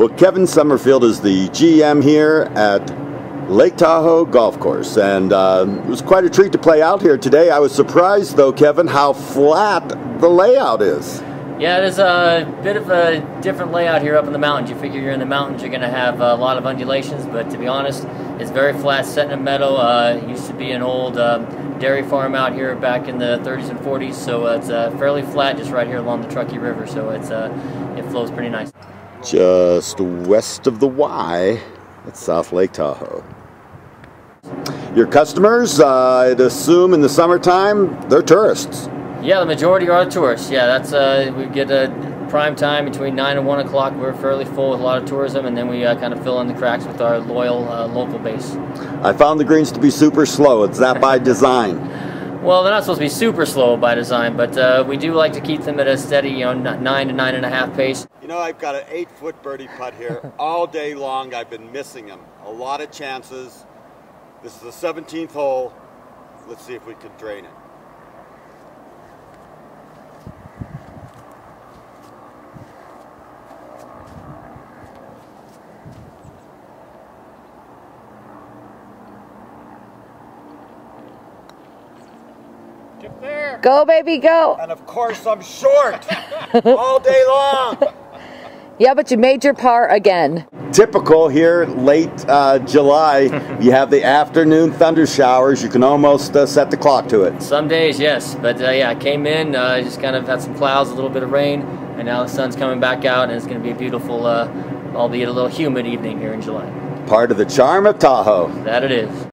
Well, Kevin Summerfield is the GM here at Lake Tahoe Golf Course, and it was quite a treat to play out here today. I was surprised, though, Kevin, how flat the layout is. Yeah, there's a bit of a different layout here up in the mountains. You figure you're in the mountains, you're going to have a lot of undulations, but to be honest, it's very flat, set in a meadow. It used to be an old dairy farm out here back in the 30s and 40s, so it's fairly flat just right here along the Truckee River, so it's it flows pretty nice. Just west of the Y, it's South Lake Tahoe. Your customers, I'd assume in the summertime, they're tourists. Yeah, the majority are tourists. Yeah, that's we get a prime time between 9 and 1 o'clock. We're fairly full with a lot of tourism, and then we kind of fill in the cracks with our loyal local base. I found the greens to be super slow. Is that by design? Well, they're not supposed to be super slow by design, but we do like to keep them at a steady, you know, 9 to 9.5 pace. You know, I've got an 8-foot birdie putt here all day long. I've been missing them. A lot of chances. This is the 17th hole. Let's see if we can drain it. Get there. Go, baby, go. And of course, I'm short all day long. Yeah, but you made your par again. Typical here, late July, you have the afternoon thunder showers. You can almost set the clock to it. Some days, yes. But yeah, I came in, just kind of had some clouds, a little bit of rain, and now the sun's coming back out, and it's going to be a beautiful, albeit a little humid evening here in July. Part of the charm of Tahoe. That it is.